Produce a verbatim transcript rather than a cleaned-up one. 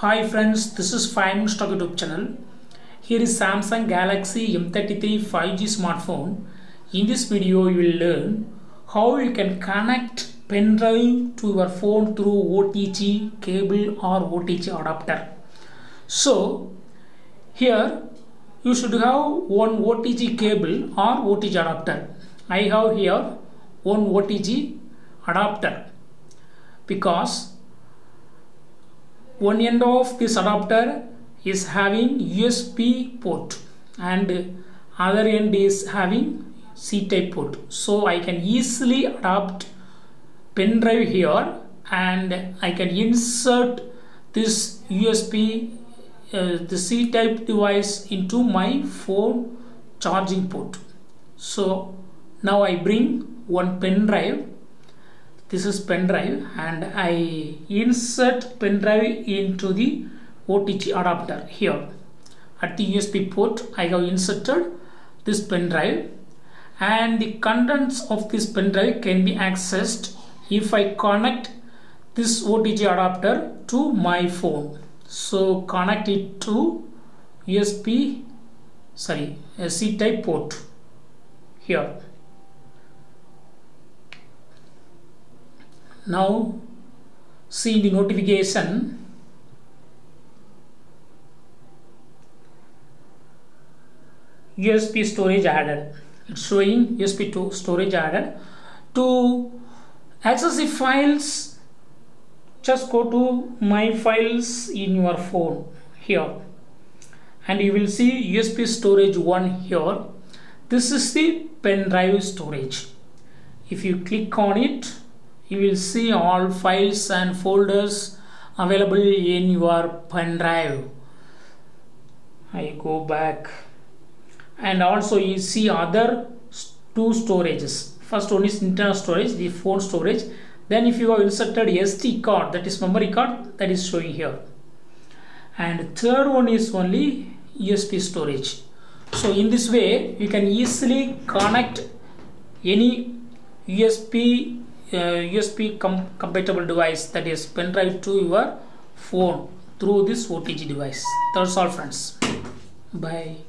Hi friends, this is five minutes Tech YouTube channel. Here is Samsung Galaxy M thirty-three five G smartphone. In this video, you will learn how you can connect pen drive to your phone through O T G cable or O T G adapter. So here you should have one O T G cable or O T G adapter. I have here one O T G adapter because one end of this adapter is having U S B port and other end is having C type port, so I can easily adapt pen drive here and I can insert this U S B uh, the C type device into my phone charging port. So now I bring one pen drive. This is pen drive and I insert pen drive into the O T G adapter here. At the U S B port I have inserted this pen drive and the contents of this pen drive can be accessed if I connect this O T G adapter to my phone. So connect it to U S B, sorry, C type port here. Now see the notification. U S B storage added. It's showing U S B to storage added. To access the files, just go to My Files in your phone here, and you will see U S B storage one here. This is the pen drive storage. If you click on it, you will see all files and folders available in your pen drive. I go back and also you see other two storages. First one is internal storage, the phone storage. Then if you have inserted S D card, that is memory card, that is showing here. And third one is only U S B storage. So in this way you can easily connect any U S B Uh, U S B com compatible device, that is pen drive, to your phone through this O T G device. That's all friends. Bye.